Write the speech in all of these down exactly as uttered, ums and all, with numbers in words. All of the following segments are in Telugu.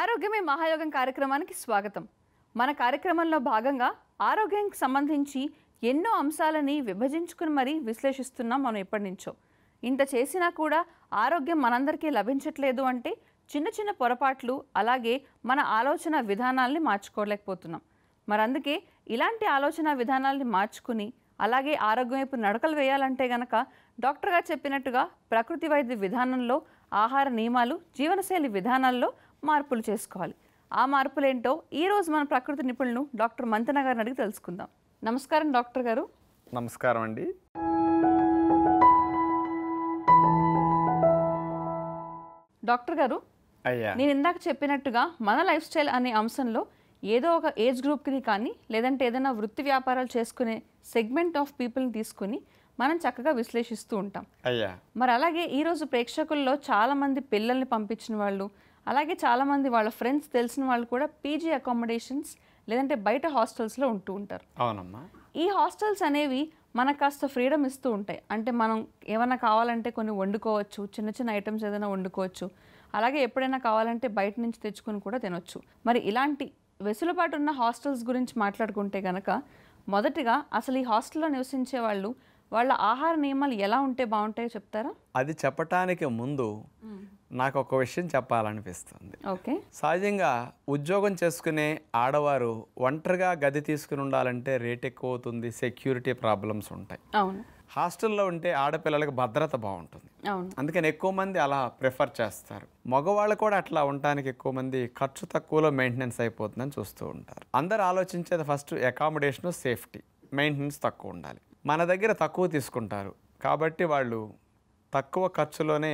ఆరోగ్యమే మహాయోగం కార్యక్రమానికి స్వాగతం. మన కార్యక్రమంలో భాగంగా ఆరోగ్యానికి సంబంధించి ఎన్నో అంశాలని విభజించుకుని మరీ విశ్లేషిస్తున్నాం. మనం ఎప్పటి నుంచో ఇంత చేసినా కూడా ఆరోగ్యం మనందరికీ లభించట్లేదు అంటే చిన్న చిన్న పొరపాట్లు అలాగే మన ఆలోచన విధానాల్ని మార్చుకోలేకపోతున్నాం. మరందుకే ఇలాంటి ఆలోచన విధానాల్ని మార్చుకుని అలాగే ఆరోగ్యం వైపు నడకలు వేయాలంటే గనక డాక్టర్గా చెప్పినట్టుగా ప్రకృతి వైద్య విధానంలో ఆహార నియమాలు జీవనశైలి విధానాల్లో మార్పులు చేసుకోవాలి. ఆ మార్పులేంటో ఈరోజు మన ప్రకృతి నిపుణులు డాక్టర్ మంతెన గారిని అడిగి తెలుసుకుందాం. నమస్కారం డాక్టర్ గారు. నమస్కారం అండి. డాక్టర్ గారు, నేను ఇందాక చెప్పినట్టుగా మన లైఫ్ స్టైల్ అనే అంశంలో ఏదో ఒక ఏజ్ గ్రూప్కి కానీ లేదంటే ఏదైనా వృత్తి వ్యాపారాలు చేసుకునే సెగ్మెంట్ ఆఫ్ పీపుల్ని తీసుకుని మనం చక్కగా విశ్లేషిస్తూ ఉంటాం. అయ్యా మరి అలాగే ఈరోజు ప్రేక్షకుల్లో చాలామంది పిల్లల్ని పంపించిన వాళ్ళు అలాగే చాలామంది వాళ్ళ ఫ్రెండ్స్ తెలిసిన వాళ్ళు కూడా పీజీ అకామిడేషన్స్ లేదంటే బయట హాస్టల్స్లో ఉంటూ ఉంటారు. అవునమ్మా. ఈ హాస్టల్స్ అనేవి మనకు కాస్త ఫ్రీడమ్ ఇస్తూ ఉంటాయి. అంటే మనం ఏమైనా కావాలంటే కొన్ని వండుకోవచ్చు, చిన్న చిన్న ఐటమ్స్ ఏదైనా వండుకోవచ్చు, అలాగే ఎప్పుడైనా కావాలంటే బయట నుంచి తెచ్చుకొని కూడా తినొచ్చు. మరి ఇలాంటి వెసులుబాటు ఉన్న హాస్టల్స్ గురించి మాట్లాడుకుంటే కనుక మొదటిగా అసలు ఈ హాస్టల్లో నివసించే వాళ్ళు వాళ్ళ ఆహార నియమాలు ఎలా ఉంటే బాగుంటాయో చెప్తారా? అది చెప్పటానికి ముందు నాకు ఒక విషయం చెప్పాలనిపిస్తుంది. ఓకే. సహజంగా ఉద్యోగం చేసుకునే ఆడవారు ఒంటరిగా గది తీసుకుని ఉండాలంటే రేట్ ఎక్కువ అవుతుంది, సెక్యూరిటీ ప్రాబ్లమ్స్ ఉంటాయి. అవును. హాస్టల్లో ఉంటే ఆడపిల్లలకు భద్రత బాగుంటుంది. అవును. అందుకని ఎక్కువ మంది అలా ప్రిఫర్ చేస్తారు. మగవాళ్ళు కూడా అట్లా ఉండటానికి ఎక్కువ మంది ఖర్చు తక్కువలో మెయింటెనెన్స్ అయిపోతుందని చూస్తూ ఉంటారు. అందరు ఆలోచించేది ఫస్ట్ అకామిడేషన్, సేఫ్టీ, మెయింటెనెన్స్ తక్కువ ఉండాలి. మన దగ్గర తక్కువ తీసుకుంటారు కాబట్టి వాళ్ళు తక్కువ ఖర్చులోనే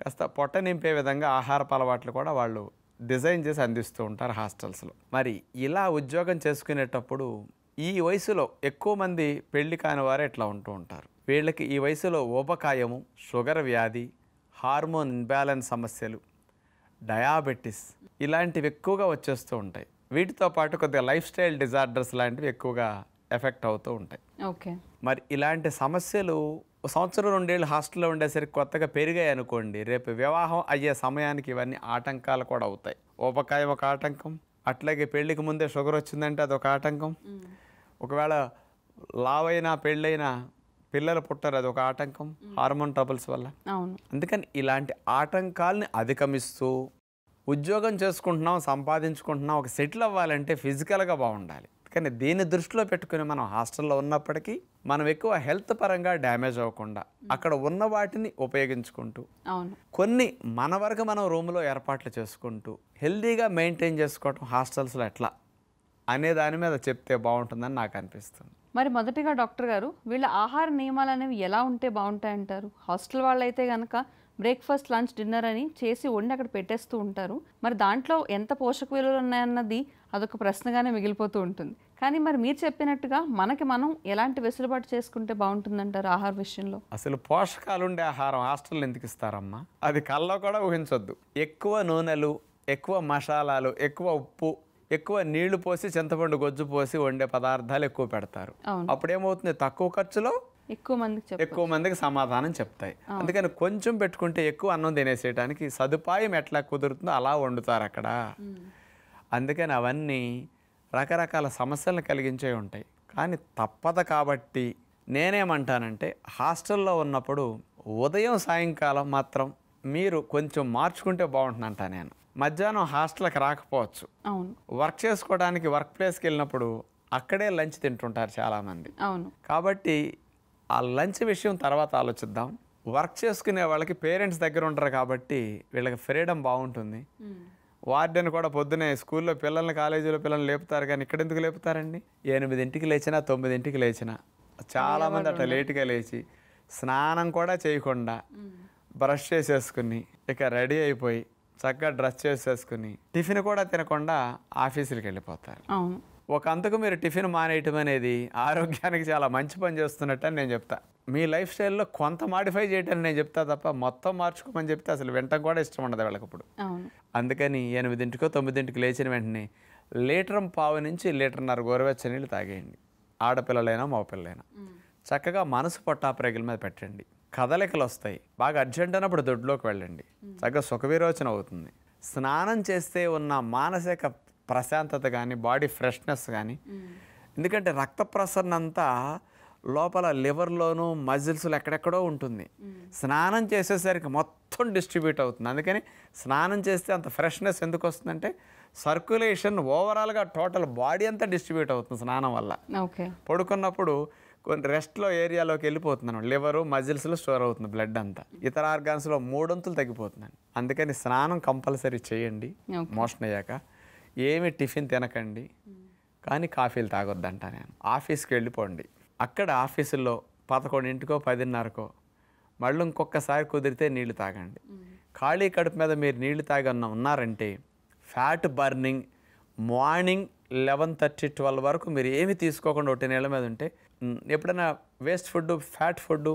కాస్త పొట్ట నింపే విధంగా ఆహారపు అలవాట్లు కూడా వాళ్ళు డిజైన్ చేసి అందిస్తూ ఉంటారు హాస్టల్స్లో. మరి ఇలా ఉద్యోగం చేసుకునేటప్పుడు ఈ వయసులో ఎక్కువ మంది పెళ్లి కాని వారే ఇట్లా ఉంటూ ఉంటారు. వీళ్ళకి ఈ వయసులో ఊబకాయము, షుగర్ వ్యాధి, హార్మోన్ ఇన్బ్యాలెన్స్ సమస్యలు, డయాబెటీస్ ఇలాంటివి ఎక్కువగా వచ్చేస్తూ ఉంటాయి. వీటితో పాటు కొద్దిగా లైఫ్ స్టైల్ డిజార్డర్స్ లాంటివి ఎక్కువగా ఎఫెక్ట్ అవుతూ ఉంటాయి. ఓకే. మరి ఇలాంటి సమస్యలు సంవత్సరం రెండేళ్ళు హాస్టల్లో ఉండేసరికి కొత్తగా పెరిగాయి అనుకోండి, రేపు వివాహం అయ్యే సమయానికి ఇవన్నీ ఆటంకాలు కూడా అవుతాయి. ఊబకాయం ఒక ఆటంకం, అట్లాగే పెళ్ళికి ముందే షుగర్ వచ్చిందంటే అదొక ఆటంకం, ఒకవేళ లావైనా పెళ్ళైనా పిల్లలు పుట్టారు అదొక ఆటంకం హార్మోన్ ట్రబుల్స్ వల్ల. అవును. అందుకని ఇలాంటి ఆటంకాలని అధిగమిస్తూ ఉద్యోగం చేసుకుంటున్నాం, సంపాదించుకుంటున్నాం, ఒక సెటిల్ అవ్వాలంటే ఫిజికల్గా బాగుండాలి. కానీ దీన్ని దృష్టిలో పెట్టుకుని మనం హాస్టల్లో ఉన్నప్పటికీ మనం ఎక్కువ హెల్త్ పరంగా డ్యామేజ్ అవ్వకుండా అక్కడ ఉన్న వాటిని ఉపయోగించుకుంటూ, అవును, కొన్ని మన వరకు మనం రూమ్లో ఏర్పాట్లు చేసుకుంటూ హెల్దీగా మెయింటైన్ చేసుకోవటం హాస్టల్స్లో ఎట్లా అనే దాని మీద చెప్తే బాగుంటుందని నాకు అనిపిస్తుంది. మరి మొదటిగా డాక్టర్ గారు, వీళ్ళ ఆహార నియమాలు అనేవి ఎలా ఉంటే బాగుంటాయంటారు? హాస్టల్ వాళ్ళైతే కనుక బ్రేక్ఫాస్ట్, లంచ్, డిన్నర్ అని చేసి వండి అక్కడ పెట్టేస్తూ ఉంటారు. మరి దాంట్లో ఎంత పోషక విలువలు ఉన్నాయన్నది అదొక ప్రశ్నగానే మిగిలిపోతూ ఉంటుంది. కానీ మరి మీరు చెప్పినట్టుగా మనకి మనం ఎలాంటి వెసులుబాటు చేసుకుంటే బాగుంటుందంటారు ఆహార విషయంలో? అసలు పోషకాలు ఉండే ఆహారం హాస్టల్లో ఎందుకు ఇస్తారమ్మా? అది కళ్ళలో కూడా ఊహించొద్దు. ఎక్కువ నూనెలు, ఎక్కువ మసాలాలు, ఎక్కువ ఉప్పు, ఎక్కువ నీళ్లు పోసి చింతపండు గొజ్జు పోసి వండే పదార్థాలు ఎక్కువ పెడతారు. అప్పుడేమవుతుంది, తక్కువ ఖర్చులో ఎక్కువ మందికి ఎక్కువ మందికి సమాధానం చెప్తాయి. అందుకని కొంచెం పెట్టుకుంటే ఎక్కువ అన్నం తినేసేయడానికి సదుపాయం ఎట్లా కుదురుతుందో అలా వండుతారు అక్కడ. అందుకని అవన్నీ రకరకాల సమస్యలను కలిగించే ఉంటాయి. కానీ తప్పదు కాబట్టి నేనేమంటానంటే హాస్టల్లో ఉన్నప్పుడు ఉదయం సాయంకాలం మాత్రం మీరు కొంచెం మార్చుకుంటే బాగుంటుందంట నేను. మధ్యాహ్నం హాస్టల్కి రాకపోవచ్చు. అవును. వర్క్ చేసుకోవడానికి వర్క్ ప్లేస్కి వెళ్ళినప్పుడు అక్కడే లంచ్ తింటుంటారు చాలామంది. అవును. కాబట్టి ఆ లంచ్ విషయం తర్వాత ఆలోచిద్దాం. వర్క్ చేసుకునే వాళ్ళకి పేరెంట్స్ దగ్గర ఉంటారు కాబట్టి వీళ్ళకి ఫ్రీడమ్ బాగుంటుంది. వార్డెన్ కూడా పొద్దునే స్కూల్లో పిల్లల్ని, కాలేజీలో పిల్లల్ని లేపుతారు, కానీ ఇక్కడ ఎందుకు లేపుతారండి? ఎనిమిదింటికి లేచినా తొమ్మిదింటికి లేచినా చాలామంది అట్లా లేట్గా లేచి స్నానం కూడా చేయకుండా బ్రష్ చేసేసుకుని ఇక రెడీ అయిపోయి చక్కగా డ్రెస్ చేసేసుకుని టిఫిన్ కూడా తినకుండా ఆఫీసులకు వెళ్ళిపోతారు. అవును. ఒక అంతకు మీరు టిఫిన్ మానేయటం అనేది ఆరోగ్యానికి చాలా మంచి పని చేస్తున్నట్టు అని నేను చెప్తా. మీ లైఫ్ స్టైల్లో కొంత మాడిఫై చేయటాన్ని నేను చెప్తా తప్ప మొత్తం మార్చుకోమని చెప్తే అసలు వింటం కూడా ఇష్టం ఉండదు వీళ్ళకి ఇప్పుడు. అందుకని ఎనిమిదింటికో తొమ్మిదింటికి లేచిన వెంటనే లీటర్ పావు నుంచి లీటర్న్నర గోరువెచ్చ నీళ్ళు తాగేయండి. ఆడపిల్లలైనా మగపిల్లలైనా చక్కగా మనసు పొట్టాపరేగుల మీద పెట్టండి. కదలికలు వస్తాయి. బాగా అర్జెంట్ అయినప్పుడు దొడ్లోకి వెళ్ళండి. చక్కగా సుఖవిరోచన అవుతుంది. స్నానం చేస్తే ఉన్న మానసిక ప్రశాంతత గాని బాడీ ఫ్రెష్నెస్ గాని ఎందుకంటే రక్త ప్రసరణ అంతా లోపల లివర్ లోను మజిల్స్ లో ఎక్కడెక్కడో ఉంటుంది స్నానం చేసేసరికి మొత్తం డిస్ట్రిబ్యూట్ అవుతుంది అందుకని స్నానం చేస్తే అంత ఫ్రెష్నెస్ ఎందుకు వస్తుందంటే సర్క్యులేషన్ ఓవరాల్ గా టోటల్ బాడీ అంతా డిస్ట్రిబ్యూట్ అవుతుంది స్నానం వల్ల ఓకే పడుకున్నప్పుడు కొన్ని రెస్ట్ లో ఏరియాలోకి వెళ్ళిపోతుందన్నమాట లివర్ మజిల్స్ లో స్టోర్ అవుతుంది బ్లడ్ అంతా ఇతర ఆర్గాన్స్ లో మూడొంతులు తగ్గిపోతుందండి అందుకని స్నానం కంపల్సరీ చేయండి మోషన్ అయ్యాక ఏమి టిఫిన్ తినకండి కానీ కాఫీలు తాగొద్దంట నేను ఆఫీస్కి వెళ్ళిపోండి అక్కడ ఆఫీసుల్లో పదకొండింటికో పదిన్నరకో మళ్ళీ ఇంకొకసారి కుదిరితే నీళ్లు తాగండి ఖాళీ కడుపు మీద మీరు నీళ్లు తాగన్న ఉన్నారంటే fat burning morning eleven thirty twelve వరకు మీరు ఏమి తీసుకోకుండా ఒకటి నీళ్ళ మీద ఉంటే ఎప్పుడైనా waste food fat food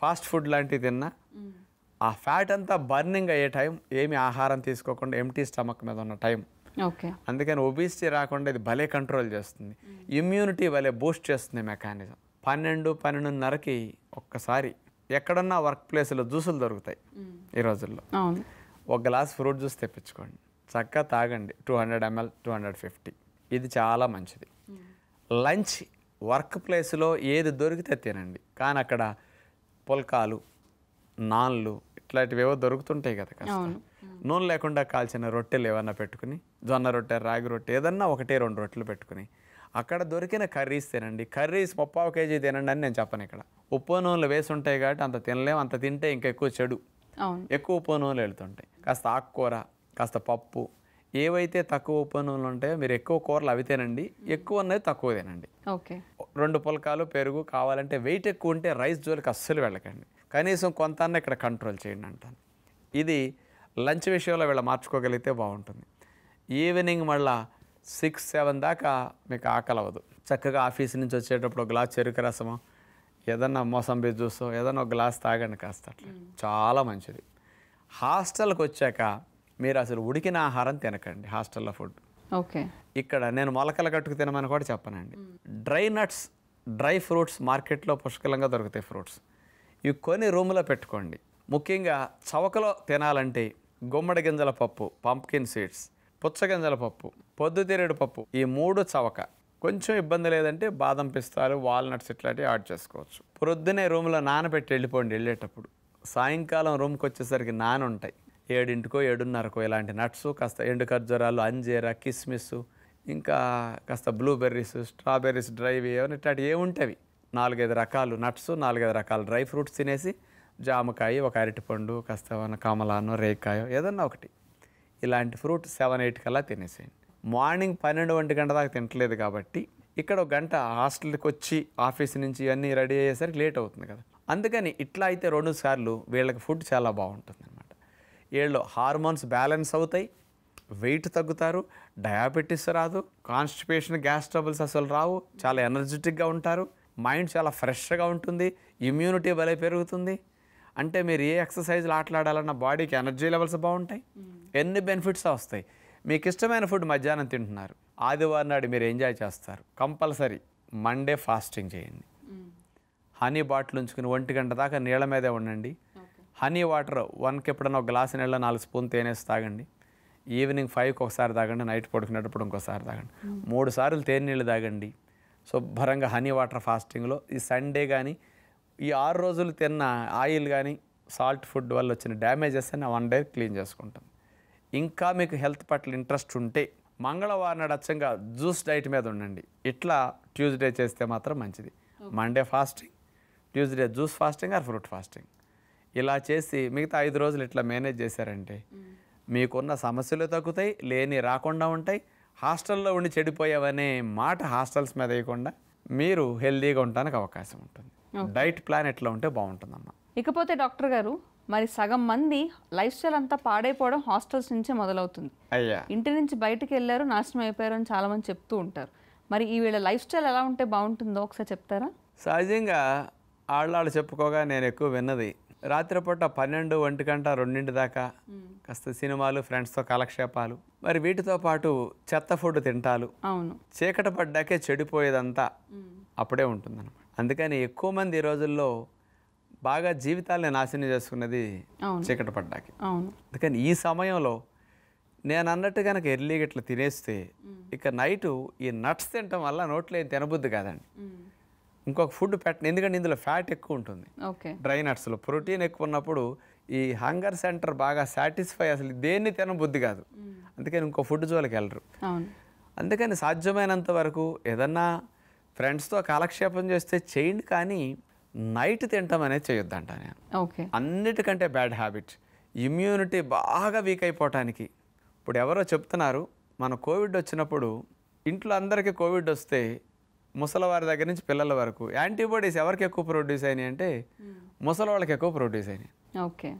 fast food లాంటివి తిన్నా ఆ ఫ్యాట్ అంతా బర్నింగ్ అయ్యే టైం ఏమి ఆహారం తీసుకోకుండా ఎంటీ స్టమక్ మీద ఉన్న టైం ఓకే అందుకని ఒబిసిటీ రాకుండా ఇది భలే కంట్రోల్ చేస్తుంది ఇమ్యూనిటీ భలే బూస్ట్ చేస్తుంది మెకానిజం పన్నెండు పన్నెండున్నరకి ఒక్కసారి ఎక్కడన్నా వర్క్ ప్లేస్లో జ్యూసులు దొరుకుతాయి ఈ రోజుల్లో ఒక గ్లాస్ ఫ్రూట్ జ్యూస్ తెప్పించుకోండి చక్కగా తాగండి two hundred ML two hundred fifty ఇది చాలా మంచిది లంచ్ వర్క్ ప్లేస్లో ఏది దొరికితే తినండి కానీ అక్కడ పుల్కాలు నాన్లు ఇట్లాంటివేవో దొరుకుతుంటాయి కదా కాస్త నూనె లేకుండా కాల్చిన రొట్టెలు ఏమన్నా పెట్టుకుని జొన్న రొట్టె రాగి రొట్టె ఏదన్నా ఒకటే రెండు రొట్టెలు పెట్టుకుని అక్కడ దొరికిన కర్రీస్ తినండి కర్రీస్ ముప్పావు కేజీ తినండి అని నేను చెప్పను ఇక్కడ ఉప్పు నూనెలు వేసి ఉంటాయి కాబట్టి అంత తినలేము అంత తింటే ఇంకా ఎక్కువ చెడు ఎక్కువ ఉప్పు నూనెలు వెళ్తుంటాయి కాస్త ఆకుకూర కాస్త పప్పు ఏవైతే తక్కువ ఉప్పు నూనెలు ఉంటాయో మీరు ఎక్కువ కూరలు అవి తినండి ఎక్కువ ఉన్నది తక్కువ తినండి ఓకే రెండు పుల్కాలు పెరుగు కావాలంటే వెయిట్ ఎక్కువ ఉంటే రైస్ జోలికి అస్సలు వెళ్ళకండి కనీసం కొంత అన్న ఇక్కడ కంట్రోల్ చేయండి అంటాను ఇది లంచ్ విషయంలో వీళ్ళ మార్చుకోగలిగితే బాగుంటుంది ఈవినింగ్ మళ్ళీ సిక్స్ సెవెన్ దాకా మీకు ఆకలవదు చక్కగా ఆఫీస్ నుంచి వచ్చేటప్పుడు ఒక గ్లాస్ చెరుకు రసమో ఏదన్నా మోసంబీ జ్యూసో ఏదన్నా ఒక గ్లాస్ తాగండి కాస్త అట్లా చాలా మంచిది హాస్టల్కి వచ్చాక మీరు అసలు ఉడికిన ఆహారం తినకండి హాస్టల్లో ఫుడ్ ఓకే ఇక్కడ నేను మొలకల కట్టుకు తినమని కూడా చెప్పనండి డ్రై నట్స్ డ్రై ఫ్రూట్స్ మార్కెట్లో పుష్కలంగా దొరుకుతాయి ఫ్రూట్స్ ఇవి కొని రూమ్లో పెట్టుకోండి ముఖ్యంగా చవకలో తినాలంటే గుమ్మడి గింజల పప్పు పంప్కిన్ సీడ్స్ పుచ్చగింజల పప్పు పొద్దుతిరేడు పప్పు ఈ మూడు చవక కొంచెం ఇబ్బంది లేదంటే బాదం పిస్తాలు వాల్నట్స్ ఇట్లాంటివి యాడ్ చేసుకోవచ్చు పొద్దునే రూమ్లో నానబెట్టి వెళ్ళిపోండి వెళ్ళేటప్పుడు సాయంకాలం రూమ్కి వచ్చేసరికి నాన ఉంటాయి ఏడింటికో ఏడున్నరకో ఇలాంటి నట్స్ కాస్త ఎండు ఖర్జూరాలు అంజీరా కిస్మిస్ ఇంకా కాస్త బ్లూబెర్రీస్ స్ట్రాబెర్రీస్ డ్రైవ్ ఏమైనా ఇట్లాంటివి ఏముంటాయి నాలుగైదు రకాలు నట్స్ నాలుగైదు రకాల డ్రై ఫ్రూట్స్ తినేసి జామకాయ ఒక అరటిపండు కాస్త కమలానో రేకాయో ఏదన్నా ఒకటి ఇలాంటి ఫ్రూట్ సెవెన్ ఎయిట్ కల్లా తినేసేయండి మార్నింగ్ పన్నెండు ఒంటి గంట దాకా తినట్లేదు కాబట్టి ఇక్కడ ఒక గంట హాస్టల్కి వచ్చి ఆఫీస్ నుంచి ఇవన్నీ రెడీ అయ్యేసరికి లేట్ అవుతుంది కదా అందుకని ఇట్లా అయితే రెండు సార్లు వీళ్ళకి ఫుడ్ చాలా బాగుంటుంది అనమాట వీళ్ళు హార్మోన్స్ బ్యాలెన్స్ అవుతాయి వెయిట్ తగ్గుతారు డయాబెటీస్ రాదు కాన్స్టిపేషన్ గ్యాస్ ట్రబుల్స్ అసలు రావు చాలా ఎనర్జెటిక్గా ఉంటారు మైండ్ చాలా ఫ్రెష్గా ఉంటుంది ఇమ్యూనిటీ భలే పెరుగుతుంది అంటే మీరు ఏ ఎక్సర్సైజ్లు ఆటలాడాలన్న బాడీకి ఎనర్జీ లెవెల్స్ బాగుంటాయి ఎన్ని బెనిఫిట్స్ వస్తాయి మీకు ఇష్టమైన ఫుడ్ మధ్యాహ్నం తింటున్నారు ఆదివారం నాడు మీరు ఎంజాయ్ చేస్తారు కంపల్సరీ మండే ఫాస్టింగ్ చేయండి హనీ బాటిల్ ఉంచుకుని ఒంటి గంట దాకా నీళ్ళ మీదే ఉండండి హనీ వాటర్ వన్కి ఎప్పుడన్నా ఒక గ్లాసు నీళ్ళ నాలుగు స్పూన్ తేనేసి తాగండి ఈవినింగ్ ఫైవ్కి ఒకసారి తాగండి నైట్ పడుకునేటప్పుడు ఇంకోసారి తాగండి మూడు సార్లు తేనె నీళ్ళు తాగండి శుభ్రంగా హనీ వాటర్ ఫాస్టింగ్లో ఈ సండే కానీ ఈ ఆరు రోజులు తిన్న ఆయిల్ కానీ సాల్ట్ ఫుడ్ వల్ల వచ్చిన డ్యామేజెస్ అని వన్ డే క్లీన్ చేసుకుంటాం ఇంకా మీకు హెల్త్ పట్ల ఇంట్రెస్ట్ ఉంటే మంగళవారం నాడు అచ్చంగా జ్యూస్ డైట్ మీద ఉండండి ఇట్లా ట్యూస్డే చేస్తే మాత్రం మంచిది Monday fasting Tuesday juice fasting or fruit fasting ఇలా చేసి మిగతా ఐదు రోజులు ఇట్లా మేనేజ్ చేశారంటే మీకున్న సమస్యలు తగ్గుతాయి లేని రాకుండా ఉంటాయి హాస్టల్లో ఉండి చెడిపోయావనే మాట హాస్టల్స్ మీద వేయకుండా మీరు హెల్దీగా ఉండడానికి అవకాశం ఉంటుంది డైట్ ప్లాన్ ఎట్లా ఉంటే బాగుంటుందమ్మా ఇకపోతే డాక్టర్ గారు మరి సగం మంది లైఫ్ స్టైల్ అంతా పాడైపోవడం హాస్టల్స్ నుంచే మొదలవుతుంది అయ్యా ఇంటి నుంచి బయటకు వెళ్ళారు నాశనం అయిపోయారు అని చాలా మంది చెప్తూ ఉంటారు మరి ఈ వీళ్ళ లైఫ్ స్టైల్ ఎలా ఉంటే బాగుంటుందో ఒకసారి చెప్తారా సహజంగా ఆళ్ళాళ్ళు చెప్పుకోగా నేను ఎక్కువ విన్నది రాత్రిపూట పన్నెండు ఒంటి గంట రెండింటి దాకా కాస్త సినిమాలు ఫ్రెండ్స్తో కాలక్షేపాలు మరి వీటితో పాటు చెత్త ఫుడ్ తింటాలు అవును చీకట పడ్డాకే చెడిపోయేదంతా అప్పుడే ఉంటుందన్నమాట అందుకని ఎక్కువ మంది ఈ రోజుల్లో బాగా జీవితాలని నాశనం చేసుకున్నది చీకట పడ్డాకే అందుకని ఈ సమయంలో నేను అన్నట్టు కనుక ఎర్లీగా ఇట్లా తినేస్తే ఇక నైట్ ఈ నట్స్ తినటం వల్ల నోట్లో ఏం తినబుద్ది కాదండి. ఇంకొక ఫుడ్ పెట్టండి, ఎందుకంటే ఇందులో ఫ్యాట్ ఎక్కువ ఉంటుంది. డ్రై నట్స్లో ప్రోటీన్ ఎక్కువ ఉన్నప్పుడు ఈ హంగర్ సెంటర్ బాగా సాటిస్ఫై, అసలు దేన్ని తినబుద్ది కాదు, అందుకని ఇంకో ఫుడ్ జోలికి వెళ్ళరు. అందుకని సాధ్యమైనంత వరకు ఏదన్నా ఫ్రెండ్స్తో కాలక్షేపం చేస్తే చేయండి, కానీ నైట్ తినటం అనేది చేయొద్దంట నేను. ఓకే, అన్నిటికంటే బ్యాడ్ హ్యాబిట్, ఇమ్యూనిటీ బాగా వీక్ అయిపోవటానికి. ఇప్పుడు ఎవరో చెప్తున్నారు, మన కోవిడ్ వచ్చినప్పుడు ఇంట్లో అందరికీ కోవిడ్ వస్తే ముసలివారి దగ్గర నుంచి పిల్లల వరకు యాంటీబాడీస్ ఎవరికి ఎక్కువ ప్రొడ్యూస్ అయినాయి అంటే ముసలి వాళ్ళకి ఎక్కువ ప్రొడ్యూస్ అయినాయి. ఓకే,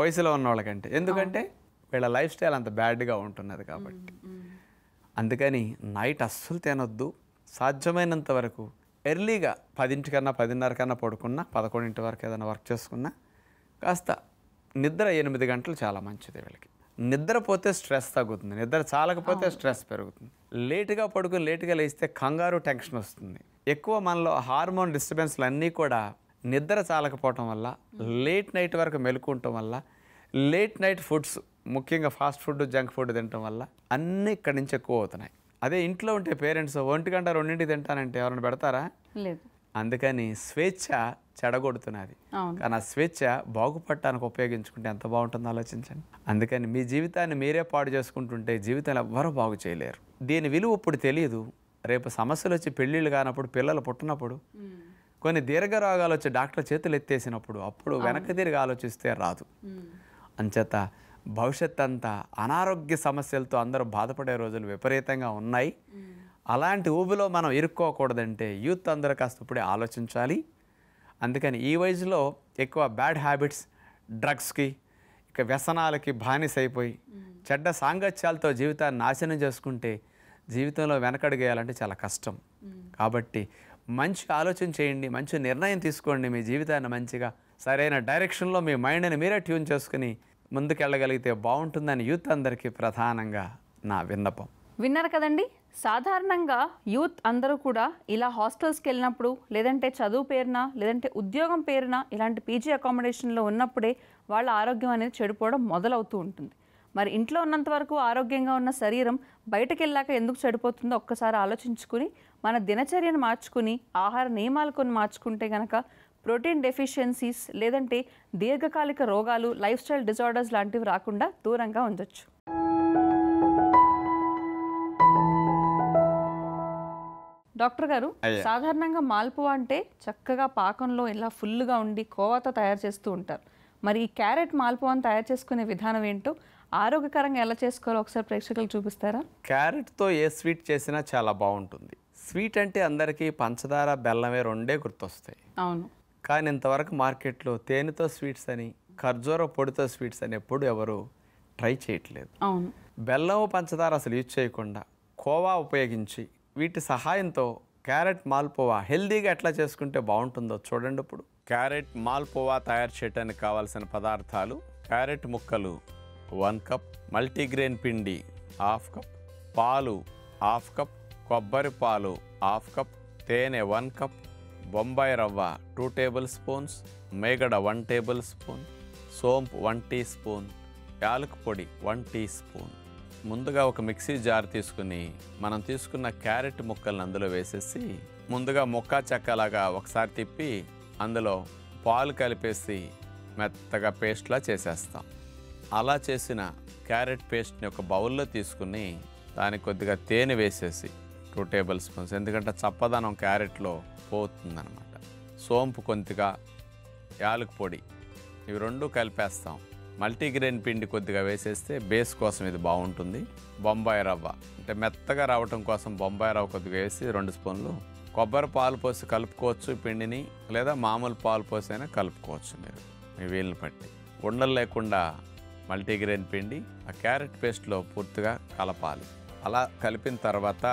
వయసులో ఉన్న వాళ్ళకంటే, ఎందుకంటే వీళ్ళ లైఫ్ స్టైల్ అంత బ్యాడ్గా ఉంటున్నది కాబట్టి. అందుకని నైట్ అస్సలు తినొద్దు, సాధ్యమైనంత వరకు ఎర్లీగా పదింటికన్నా పదిన్నర కన్నా పడుకున్నా, పదకొండింటి వరకు ఏదైనా వర్క్ చేసుకున్నా, కాస్త నిద్ర ఎనిమిది గంటలు చాలా మంచిది. వీళ్ళకి నిద్రపోతే స్ట్రెస్ తగ్గుతుంది, నిద్ర చాలకపోతే స్ట్రెస్ పెరుగుతుంది. లేటుగా పడుకుని లేటుగా లేస్తే కంగారు, టెన్షన్ వస్తుంది. ఎక్కువ మనలో హార్మోన్ డిస్టర్బెన్స్లు అన్నీ కూడా నిద్ర చాలకపోవటం వల్ల, లేట్ నైట్ వరకు మెలుకుంటం వల్ల, లేట్ నైట్ ఫుడ్స్ ముఖ్యంగా ఫాస్ట్ ఫుడ్, జంక్ ఫుడ్ తినటం వల్ల అన్నీ ఇక్కడి నుంచి ఎక్కువ అవుతున్నాయి. అదే ఇంట్లో ఉంటే పేరెంట్స్ ఒంటి గంట రెండింటికి తింటానంటే ఎవరైనా పెడతారా? లేదు. అందుకని స్వేచ్ఛ చెడగొడుతున్నది, కానీ ఆ స్వేచ్ఛ బాగుపడటానికి ఉపయోగించుకుంటే ఎంత బాగుంటుందో ఆలోచించండి. అందుకని మీ జీవితాన్ని మీరే పాడు చేసుకుంటుంటే జీవితాన్ని ఎవ్వరూ బాగు చేయలేరు. దీని విలువ ఇప్పుడు తెలియదు, రేపు సమస్యలు వచ్చి పెళ్ళిళ్ళు కానప్పుడు, పిల్లలు పుట్టినప్పుడు, కొన్ని దీర్ఘ రోగాలు వచ్చి డాక్టర్ చేతులు ఎత్తేసినప్పుడు అప్పుడు వెనక్కి తిరిగి ఆలోచిస్తే రాదు. అంచేత భవిష్యత్ అంతా అనారోగ్య సమస్యలతో అందరూ బాధపడే రోజులు విపరీతంగా ఉన్నాయి. అలాంటి ఊబిలో మనం ఇరుక్కోకూడదంటే యూత్ అందరూ కాస్త ఇప్పుడే ఆలోచించాలి. అందుకని ఈ వయసులో ఎక్కువ బ్యాడ్ హ్యాబిట్స్, డ్రగ్స్కి, ఇక వ్యసనాలకి బానిసైపోయి చెడ్డ సాంగత్యాలతో జీవితాన్ని నాశనం చేసుకుంటే జీవితంలో వెనకడుగేయాలంటే చాలా కష్టం. కాబట్టి మంచి ఆలోచన చేయండి, మంచి నిర్ణయం తీసుకోండి, మీ జీవితాన్ని మంచిగా సరైన డైరెక్షన్లో మీ మైండ్ని మీరే ట్యూన్ చేసుకుని ముందుకెళ్ళగలిగితే బాగుంటుందని యూత్ అందరికీ ప్రధానంగా నా విన్నపం. విన్నారు కదండి, సాధారణంగా యూత్ అందరూ కూడా ఇలా హాస్టల్స్కి వెళ్ళినప్పుడు, లేదంటే చదువు పేరున, లేదంటే ఉద్యోగం పేరున ఇలాంటి పీజీ అకామిడేషన్లో ఉన్నప్పుడే వాళ్ళ ఆరోగ్యం అనేది చెడిపోవడం మొదలవుతూ ఉంటుంది. మరి ఇంట్లో ఉన్నంత వరకు ఆరోగ్యంగా ఉన్న శరీరం బయటకు వెళ్ళాక ఎందుకు చెడిపోతుందో ఒక్కసారి ఆలోచించుకుని మన దినచర్యను మార్చుకుని ఆహార నియమాలు కొన్ని మార్చుకుంటే కనుక ప్రోటీన్ డెఫిషియన్సీస్, లేదంటే దీర్ఘకాలిక రోగాలు, లైఫ్ స్టైల్ డిజార్డర్స్ లాంటివి రాకుండా దూరంగా ఉండొచ్చు. డాక్టర్ గారు, సాధారణంగా మాల్పువా అంటే చక్కగా పాకంలో ఇలా ఫుల్గా ఉండి కోవాతో తయారు చేస్తూ ఉంటారు. మరి ఈ క్యారెట్ మాల్పువాను తయారు చేసుకునే విధానం ఏంటో, ఆరోగ్యకరంగా ఎలా చేసుకోవాలో ఒకసారి ప్రేక్షకులు చూపిస్తారా? క్యారెట్తో ఏ స్వీట్ చేసినా చాలా బాగుంటుంది. స్వీట్ అంటే అందరికీ పంచదార, బెల్లమే రెండే గుర్తొస్తాయి. అవును, కానీ ఇంతవరకు మార్కెట్లో తేనెతో స్వీట్స్ అని, ఖర్జూర పొడితో స్వీట్స్ అని ఎప్పుడు ఎవరు ట్రై చేయట్లేదు. అవును, బెల్లం, పంచదార అసలు యూజ్ చేయకుండా కోవా ఉపయోగించి వీటి సహాయంతో క్యారెట్ మాల్పువా హెల్దీగా ఎట్లా చేసుకుంటే బాగుంటుందో చూడండి. ఇప్పుడు క్యారెట్ మాల్పువా తయారు చేయడానికి కావాల్సిన పదార్థాలు: క్యారెట్ ముక్కలు వన్ కప్, మల్టీగ్రెయిన్ పిండి హాఫ్ కప్, పాలు హాఫ్ కప్, కొబ్బరి పాలు హాఫ్ కప్, తేనె వన్ కప్, బొంబాయి రవ్వ టూ టేబుల్ స్పూన్స్, మేగడ వన్ టేబుల్ స్పూన్, సోంపు వన్ టీ స్పూన్, యాలక్ పొడి వన్ టీ స్పూన్. ముందుగా ఒక మిక్సీ జార్ తీసుకుని మనం తీసుకున్న క్యారెట్ ముక్కలను అందులో వేసేసి, ముందుగా ముక్క చెక్కలాగా ఒకసారి తిప్పి అందులో పాలు కలిపేసి మెత్తగా పేస్ట్లా చేసేస్తాం. అలా చేసిన క్యారెట్ పేస్ట్ని ఒక బౌల్లో తీసుకుని దానికి కొద్దిగా తేనె వేసేసి టూ టేబుల్ స్పూన్స్, ఎందుకంటే చప్పదనం క్యారెట్లో పోతుందన్నమాట. సోంపు కొద్దిగా, యాలక్ పొడి, ఇవి రెండు కలిపేస్తాం. మల్టీగ్రెయిన్ పిండి కొద్దిగా వేసేస్తే బేస్ కోసం ఇది బాగుంటుంది. బొంబాయి రవ్వ అంటే మెత్తగా రావటం కోసం బొంబాయి రవ్వ కొద్దిగా వేసి రెండు స్పూన్లు, కొబ్బరి పాలు పోసి కలుపుకోవచ్చు పిండిని, లేదా మామూలు పాలు పోసి అయినా కలుపుకోవచ్చు మీరు మీ వీలుని బట్టి. ఉండలు లేకుండా మల్టీగ్రెయిన్ పిండి ఆ క్యారెట్ పేస్ట్లో పూర్తిగా కలపాలి. అలా కలిపిన తర్వాత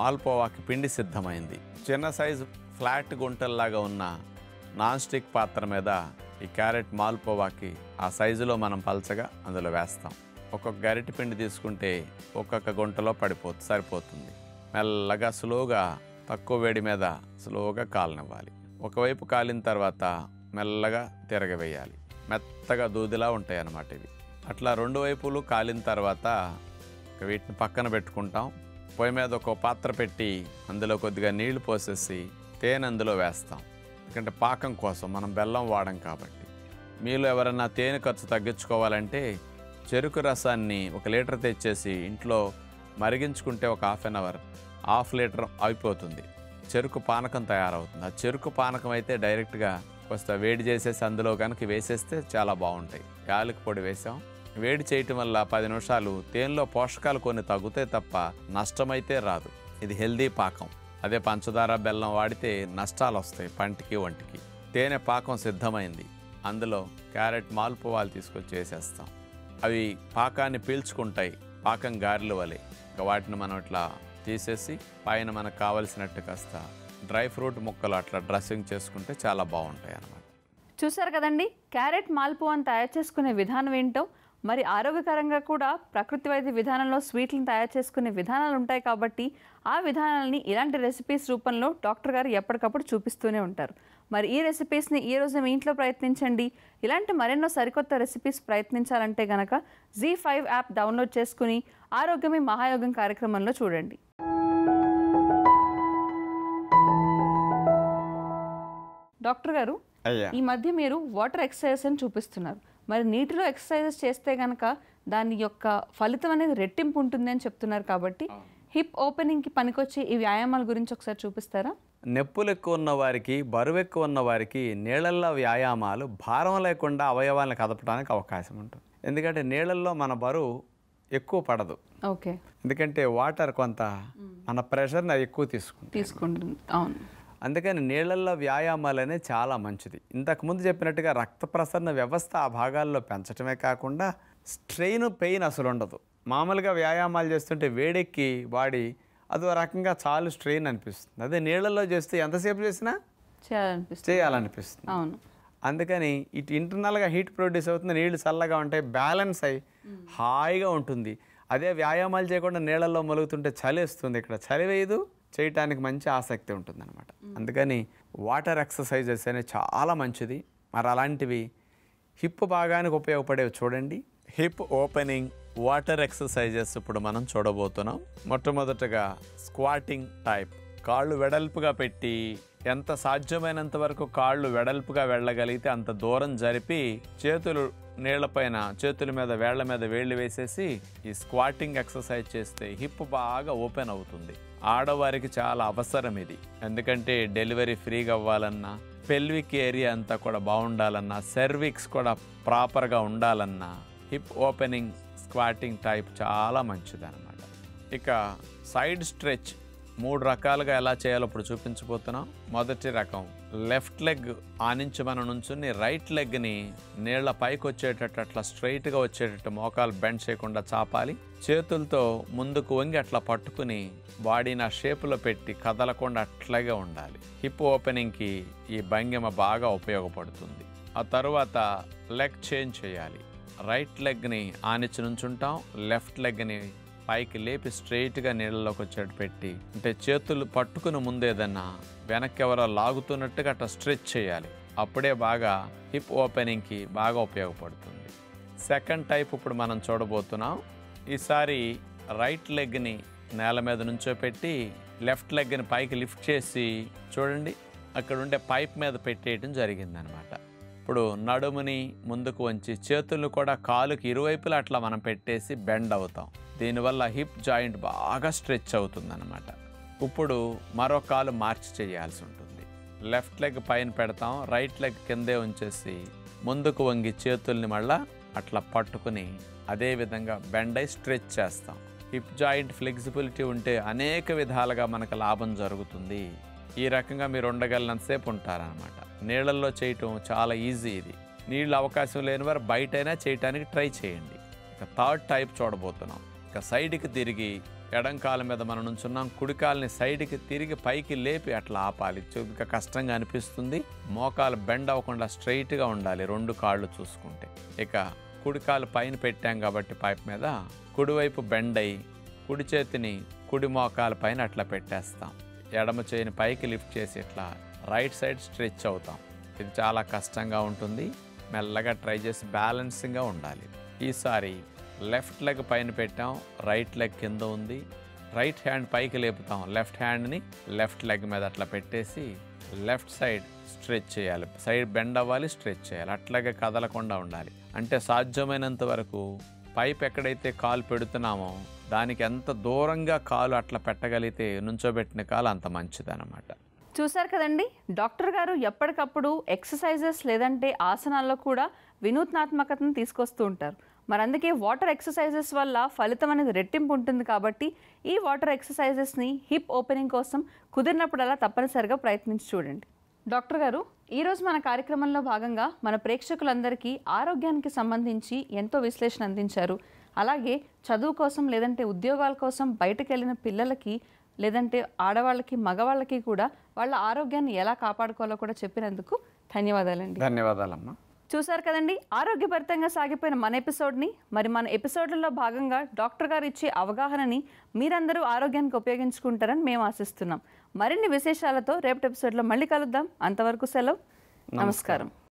మాల్పోవాకి పిండి సిద్ధమైంది. చిన్న సైజు ఫ్లాట్ గుంటల్లాగా ఉన్న నాన్ స్టిక్ పాత్ర మీద ఈ క్యారెట్ మాల్పోవాకి ఆ సైజులో మనం పలచగా అందులో వేస్తాం. ఒక్కొక్క గరిటె పిండి తీసుకుంటే ఒక్కొక్క గుంటలో పడిపోతు సరిపోతుంది. మెల్లగా స్లోగా తక్కువ వేడి మీద స్లోగా కాలనివ్వాలి. ఒకవైపు కాలిన తర్వాత మెల్లగా తిరగవేయాలి. మెత్తగా దూదిలా ఉంటాయి అన్నమాట ఇవి. అట్లా రెండు వైపులు కాలిన తర్వాత వీటిని పక్కన పెట్టుకుంటాం. పొయ్యి మీద ఒక పాత్ర పెట్టి అందులో కొద్దిగా నీళ్లు పోసేసి తేనె అందులో వేస్తాం. ఎందుకంటే పాకం కోసం మనం బెల్లం వాడం కాబట్టి. మీలో ఎవరైనా తేనె ఖర్చు తగ్గించుకోవాలంటే చెరుకు రసాన్ని ఒక లీటర్ తెచ్చేసి ఇంట్లో మరిగించుకుంటే ఒక half an hour half litre అయిపోతుంది, చెరుకు పానకం తయారవుతుంది. ఆ చెరుకు పానకం అయితే డైరెక్ట్గా కొంత వేడి చేసేసి అందులో కనుక వేసేస్తే చాలా బాగుంటాయి. యాలకి పొడి వేసాం, వేడి చేయటం వల్ల పది నిమిషాలు తేనెలో పోషకాలు కొన్ని తగ్గుతాయి తప్ప నష్టమైతే రాదు. ఇది హెల్దీ పాకం. అదే పంచదార బెల్లం వాడితే నష్టాలు వస్తాయి పంటికి ఒంటికి. తేనె పాకం సిద్ధమైంది, అందులో క్యారెట్ మాల్పువాలు తీసుకొచ్చి వేసేస్తాం. అవి పాకాన్ని పీల్చుకుంటాయి, పాకం గారెలు వలె. ఇంకా వాటిని మనం ఇట్లా తీసేసి పైన మనకు కావలసినట్టు కాస్త డ్రై ఫ్రూట్ ముక్కలు అట్లా డ్రెస్సింగ్ చేసుకుంటే చాలా బాగుంటాయి అన్నమాట. చూసారు కదండి క్యారెట్ మాల్పువాను తయారు చేసుకునే విధానం ఏంటో. మరి ఆరోగ్యకరంగా కూడా ప్రకృతి వైద్య విధానంలో స్వీట్లను తయారు చేసుకునే విధానాలు ఉంటాయి కాబట్టి ఆ విధానాలని ఇలాంటి రెసిపీస్ రూపంలో డాక్టర్ గారు ఎప్పటికప్పుడు చూపిస్తూనే ఉంటారు. మరి ఈ రెసిపీస్ని ఈరోజు మీ ఇంట్లో ప్రయత్నించండి. ఇలాంటి మరెన్నో సరికొత్త రెసిపీస్ ప్రయత్నించాలంటే గనక జీ ఫైవ్ యాప్ డౌన్లోడ్ చేసుకుని ఆరోగ్యమే మహాయోగం కార్యక్రమంలో చూడండి. డాక్టర్ గారు, ఈ మధ్య మీరు వాటర్ ఎక్సర్సైజ్ అని చూపిస్తున్నారు. మరి నీటిలో ఎక్సర్సైజెస్ చేస్తే కనుక దాని యొక్క ఫలితం అనేది రెట్టింపు ఉంటుంది అని చెప్తున్నారు. కాబట్టి హిప్ ఓపెనింగ్కి పనికొచ్చి ఈ వ్యాయామాల గురించి ఒకసారి చూపిస్తారా? నొప్పులు ఎక్కువ ఉన్న వారికి, బరువు ఎక్కువ ఉన్న వారికి నీళ్ళల్లో వ్యాయామాలు భారం లేకుండా అవయవాలను కదపడానికి అవకాశం ఉంటుంది. ఎందుకంటే నీళ్ళల్లో మన బరువు ఎక్కువ పడదు. ఓకే. ఎందుకంటే వాటర్ కొంత మన ప్రెషర్ని అది ఎక్కువ తీసుకుంటుంది తీసుకుంటుంది అవును. అందుకని నీళ్ళల్లో వ్యాయామాలు అనేది చాలా మంచిది. ఇంతకుముందు చెప్పినట్టుగా రక్త ప్రసరణ వ్యవస్థ ఆ భాగాల్లో పెంచడమే కాకుండా స్ట్రెయిన్ పెయిన్ అసలు ఉండదు. మామూలుగా వ్యాయామాలు చేస్తుంటే వేడెక్కి బాడీ అదో రకంగా చాలు స్ట్రెయిన్ అనిపిస్తుంది. అదే నీళ్ళల్లో చేస్తే ఎంతసేపు చేసినా చేయాలనిపిస్తుంది. అవును. అందుకని ఇటు ఇంటర్నల్గా హీట్ ప్రొడ్యూస్ అవుతుంది, నీళ్ళు చల్లగా ఉంటాయి, బ్యాలెన్స్ అయ్యి హాయిగా ఉంటుంది. అదే వ్యాయామాలు చేయకుండా నీళ్ళల్లో ములుగుతుంటే చలిస్తుంది, ఇక్కడ చలివేయదు, చేయటానికి మంచి ఆసక్తి ఉంటుంది అనమాట. అందుకని వాటర్ ఎక్సర్సైజెస్ అనేవి చాలా మంచిది. మరి అలాంటివి హిప్ భాగానికి ఉపయోగపడేవి చూడండి. హిప్ ఓపెనింగ్ వాటర్ ఎక్సర్సైజెస్ ఇప్పుడు మనం చూడబోతున్నాం. మొట్టమొదటగా స్క్వాటింగ్ టైప్, కాళ్ళు వెడల్పుగా పెట్టి ఎంత సాధ్యమైనంత వరకు కాళ్ళు వెడల్పుగా వెళ్ళగలిగితే అంత దూరం జరిపి చేతులు నీళ్లపైన చేతుల మీద వేళ్ల మీద వేళ్ళు వేసేసి ఈ స్క్వాటింగ్ ఎక్సర్సైజ్ చేస్తే హిప్ బాగా ఓపెన్ అవుతుంది. ఆడవారికి చాలా అవసరం ఇది. ఎందుకంటే డెలివరీ ఫ్రీగా అవ్వాలన్నా, పెల్విక్ ఏరియా అంతా కూడా బాగుండాలన్నా, సెర్విక్స్ కూడా ప్రాపర్గా ఉండాలన్నా హిప్ ఓపెనింగ్ స్క్వాటింగ్ టైప్ చాలా మంచిదన్నమాట. ఇక సైడ్ స్ట్రెచ్ మూడు రకాలుగా ఎలా చేయాలో ఇప్పుడు చూపించబోతున్నాం. మొదటి రకం లెఫ్ట్ లెగ్ ఆనించి మనం నుంచుని రైట్ లెగ్ని నీళ్ల పైకి వచ్చేటట్టు అట్లా స్ట్రైట్గా వచ్చేటట్టు మోకాలు బెండ్ చేయకుండా చాపాలి. చేతులతో ముందుకు వంగి అట్లా పట్టుకుని బాడీని ఆ షేపులో పెట్టి కదలకుండా అట్లాగే ఉండాలి. హిప్ ఓపెనింగ్కి ఈ భంగిమ బాగా ఉపయోగపడుతుంది. ఆ తర్వాత లెగ్ చేంజ్ చేయాలి. రైట్ లెగ్ని ఆనించి నుంచుంటాం, లెఫ్ట్ లెగ్ని పైకి లేపి స్ట్రైట్గా నీళ్ళలోకి వచ్చేట్టు పెట్టి, అంటే చేతులు పట్టుకుని ముందేదన్నా వెనక్కి ఎవరో లాగుతున్నట్టుగా అట్లా స్ట్రెచ్ చేయాలి. అప్పుడే బాగా హిప్ ఓపెనింగ్కి బాగా ఉపయోగపడుతుంది. సెకండ్ టైప్ ఇప్పుడు మనం చూడబోతున్నాం. ఈసారి రైట్ లెగ్ని నేల మీద నుంచో పెట్టి లెఫ్ట్ లెగ్ని పైకి లిఫ్ట్ చేసి చూడండి అక్కడ ఉండే పైప్ మీద పెట్టేయటం జరిగిందనమాట. ఇప్పుడు నడుముని ముందుకు వంచి చేతులు కూడా కాలుకి ఇరువైపులా అట్లా మనం పెట్టేసి బెండ్ అవుతాం. దీనివల్ల హిప్ జాయింట్ బాగా స్ట్రెచ్ అవుతుందన్నమాట. ఇప్పుడు మరో కాలు మార్చి చేయాల్సి ఉంటుంది. లెఫ్ట్ లెగ్ పైన పెడతాం, రైట్ లెగ్ కిందే ఉంచేసి ముందుకు వంగి చేతుల్ని మళ్ళా అట్లా పట్టుకుని అదేవిధంగా బెండ్ అయి స్ట్రెచ్ చేస్తాం. హిప్ జాయింట్ ఫ్లెక్సిబిలిటీ ఉంటే అనేక విధాలుగా మనకు లాభం జరుగుతుంది. ఈ రకంగా మీరు ఉండగలనంతసేపు ఉంటారనమాట. నీళ్ళల్లో చేయటం చాలా ఈజీ. ఇది నీళ్ళ అవకాశం లేని వారు బయటైనా చేయటానికి ట్రై చేయండి. ఇక థర్డ్ టైప్ చూడబోతున్నాం. ఇక సైడ్కి తిరిగి ఎడం కాలు మీద మనం నుంచున్నాం, కుడికాలని సైడ్కి తిరిగి పైకి లేపి అట్లా ఆపాలి. ఇంకా కష్టంగా అనిపిస్తుంది, మోకాలు బెండ్ అవ్వకుండా స్ట్రైట్గా ఉండాలి రెండు కాళ్ళు చూసుకుంటే. ఇక కుడికాలు పైన పెట్టాం కాబట్టి పైప్ మీద కుడివైపు బెండ్ అయ్యి కుడి చేతిని కుడి మోకాలు పైన అట్లా పెట్టేస్తాం. ఎడమ చేయిని పైకి లిఫ్ట్ చేసి ఇట్లా రైట్ సైడ్ స్ట్రెచ్ అవుతాం. ఇది చాలా కష్టంగా ఉంటుంది, మెల్లగా ట్రై చేసి బ్యాలెన్సింగ్గా ఉండాలి. ఈసారి లెఫ్ట్ లెగ్ పైన పెట్టాం, రైట్ లెగ్ కింద ఉంది. రైట్ హ్యాండ్ పైకి లేపుతాం, లెఫ్ట్ హ్యాండ్ని లెఫ్ట్ లెగ్ మీద అట్లా పెట్టేసి లెఫ్ట్ సైడ్ స్ట్రెచ్ చేయాలి. సైడ్ బెండ్ అవ్వాలి, స్ట్రెచ్ చేయాలి, అట్లాగే కదలకుండా ఉండాలి. అంటే సాధ్యమైనంత వరకు పైప్ ఎక్కడైతే కాలు పెడుతున్నామో దానికి ఎంత దూరంగా కాలు అట్లా పెట్టగలిగితే, నుంచోబెట్టిన కాలు అంత మంచిదన్నమాట. చూసారు కదండి, డాక్టర్ గారు ఎప్పటికప్పుడు ఎక్సర్సైజెస్ లేదంటే ఆసనాల్లో కూడా వినూత్నాత్మకతను తీసుకొస్తూ ఉంటారు. మరి అందుకే వాటర్ ఎక్సర్సైజెస్ వల్ల ఫలితం అనేది రెట్టింపు ఉంటుంది. కాబట్టి ఈ వాటర్ ఎక్సర్సైజెస్ని హిప్ ఓపెనింగ్ కోసం కుదిరినప్పుడల్లా తప్పనిసరిగా ప్రయత్నించి చూడండి. డాక్టర్ గారు, ఈరోజు మన కార్యక్రమంలో భాగంగా మన ప్రేక్షకులందరికీ ఆరోగ్యానికి సంబంధించి ఎంతో విశ్లేషణ అందించారు. అలాగే చదువు కోసం లేదంటే ఉద్యోగాల కోసం బయటకు వెళ్ళిన పిల్లలకి లేదంటే ఆడవాళ్ళకి మగవాళ్ళకి కూడా వాళ్ళ ఆరోగ్యాన్ని ఎలా కాపాడుకోవాలో కూడా చెప్పినందుకు ధన్యవాదాలండి. ధన్యవాదాలమ్మా. చూసారు కదండి, ఆరోగ్యభరితంగా సాగిపోయిన మన ఎపిసోడ్ని, మరి మన ఎపిసోడ్లలో భాగంగా డాక్టర్ గారు ఇచ్చే అవగాహనని మీరందరూ ఆరోగ్యానికి ఉపయోగించుకుంటారని మేము ఆశిస్తున్నాం. మరిన్ని విశేషాలతో రేపటి ఎపిసోడ్లో మళ్ళీ కలుద్దాం. అంతవరకు సెలవు. నమస్కారం.